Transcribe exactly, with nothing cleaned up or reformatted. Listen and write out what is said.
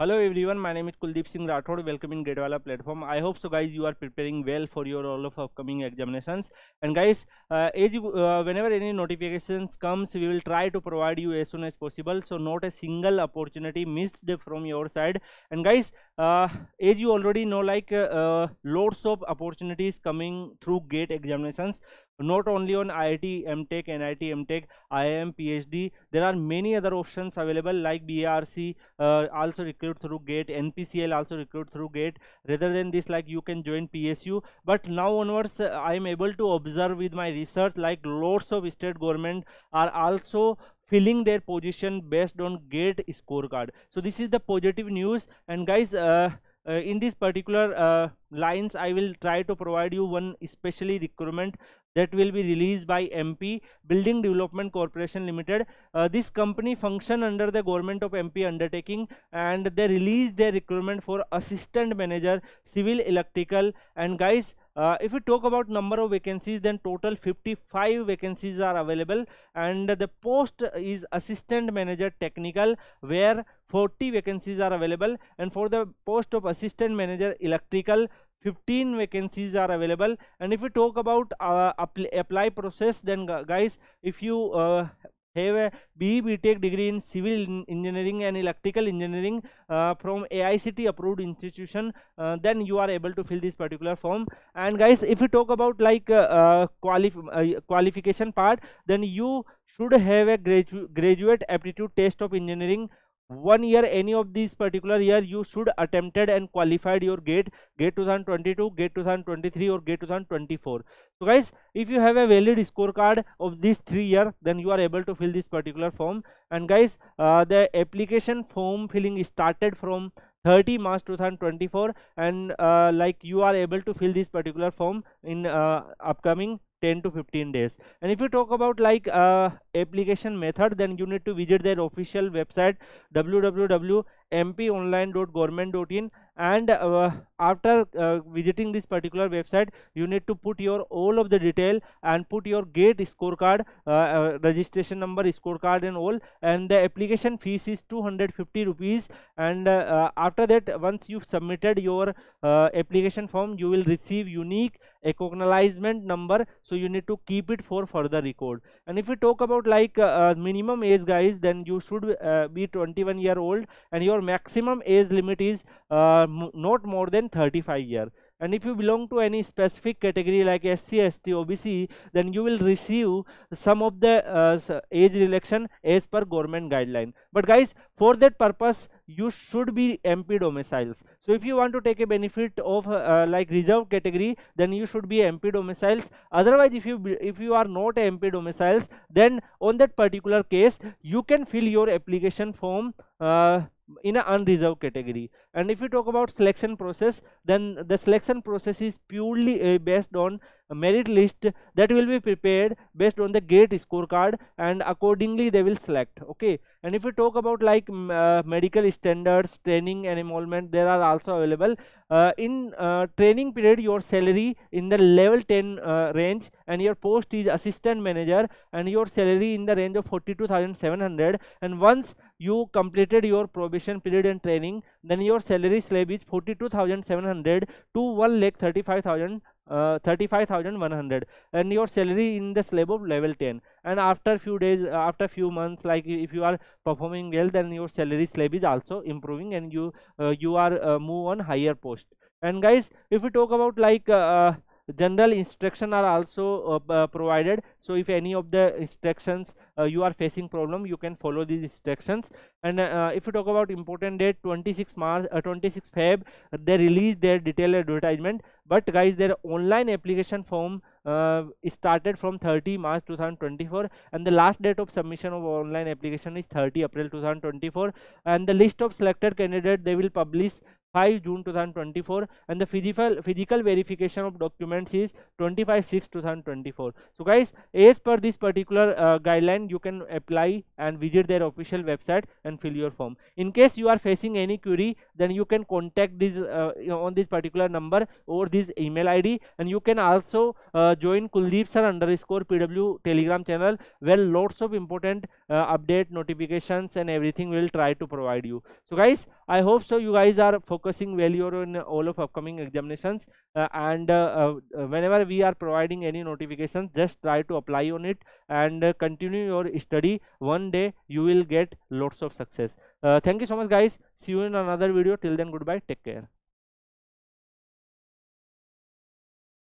Hello everyone, my name is Kuldeep Singh Rathod. Welcome in GATE Wallah platform. I hope so guys you are preparing well for your all of upcoming examinations. And guys, uh, as you, uh, whenever any notifications comes, we will try to provide you as soon as possible. So not a single opportunity missed from your side. And guys, uh, as you already know, like uh, lots of opportunities coming through GATE examinations. Not only on I I T, M Tech, N I T, M Tech, I I M, PhD, there are many other options available like B A R C uh, also recruit through GATE, N P C L also recruit through GATE. Rather than this, like you can join P S U. But now onwards, uh, I am able to observe with my research like lots of state government are also filling their position based on GATE scorecard. So this is the positive news. And guys, uh, uh, in this particular uh, lines, I will try to provide you one especially recruitment that will be released by M P Building Development Corporation Limited. Uh, this company function under the government of M P undertaking, and they release their requirement for assistant manager, civil electrical. And guys, uh, if we talk about number of vacancies, then total fifty-five vacancies are available, and the post is assistant manager technical, where forty vacancies are available, and for the post of assistant manager electrical, fifteen vacancies are available. And if we talk about uh, apply, apply process, then guys, if you uh, have a B E B Tech degree in civil engineering and electrical engineering uh, from A I C T approved institution, uh, then you are able to fill this particular form. And guys, if you talk about like uh, uh, quali uh, qualification part, then you should have a gradu graduate aptitude test of engineering one year, any of these particular year you should attempted and qualified your GATE, GATE twenty twenty-two, GATE twenty twenty-three or GATE twenty twenty-four. So guys, if you have a valid scorecard of this three year, then you are able to fill this particular form. And guys, uh, the application form filling is started from thirty March two thousand twenty-four, and uh, like you are able to fill this particular form in uh, upcoming ten to fifteen days. And if you talk about like uh, application method, then you need to visit their official website w w w dot m p online dot government dot in, and uh, after uh, visiting this particular website, you need to put your all of the detail and put your GATE scorecard, uh, uh, registration number, scorecard and all. And the application fees is two hundred fifty rupees, and uh, uh, after that, once you've submitted your uh, application form, you will receive unique acknowledgement number, so you need to keep it for further record. And if you talk about like uh, uh, minimum age guys, then you should uh, be twenty-one year old, and your maximum age limit is uh, not more than thirty-five years. And if you belong to any specific category like S C S T O B C, then you will receive some of the uh, age reduction as per government guideline. But guys, for that purpose you should be M P domiciles. So if you want to take a benefit of uh, like reserved category, then you should be M P domiciles. Otherwise, if you if you are not M P domiciles, then on that particular case you can fill your application form uh, in an unreserved category. And if you talk about selection process, then the selection process is purely uh, based on a merit list that will be prepared based on the GATE scorecard, and accordingly they will select. Okay. And if you talk about like uh, medical standards, training and enrollment, there are also available. Uh, in uh, training period, your salary in the level ten uh, range, and your post is assistant manager, and your salary in the range of forty-two thousand seven hundred. And once you completed your probation period and training, then your salary slab is forty-two thousand seven hundred to one lakh thirty-five thousand. Uh, thirty-five thousand one hundred, and your salary in the slab of level ten. And after few days, uh, after few months, like if you are performing well, then your salary slab is also improving, and you uh, you are uh, move on higher post. And guys, if we talk about like uh, general instruction are also uh, uh, provided. So if any of the instructions uh, you are facing problem, you can follow these instructions. And uh, if you talk about important date, twenty-six March, uh, twenty-six Feb, they release their detailed advertisement. But guys, their online application form uh, started from thirty March two thousand twenty-four, and the last date of submission of online application is thirty April two thousand twenty-four. And the list of selected candidate they will publish five June two thousand twenty-four, and the physical physical verification of documents is twenty-five six two thousand twenty-four. So guys, as per this particular uh, guideline, you can apply and visit their official website and fill your form. In case you are facing any query, then you can contact this uh, you know, on this particular number or this email I D. And you can also uh, join Kuldeep Sir underscore P W Telegram channel, where lots of important uh, update notifications and everything will try to provide you. So guys, I hope so you guys are focusing well on all of upcoming examinations, uh, and uh, uh, whenever we are providing any notifications, just try to apply on it and uh, continue your study. One day you will get lots of success. Uh, thank you so much guys, see you in another video. Till then, goodbye, take care.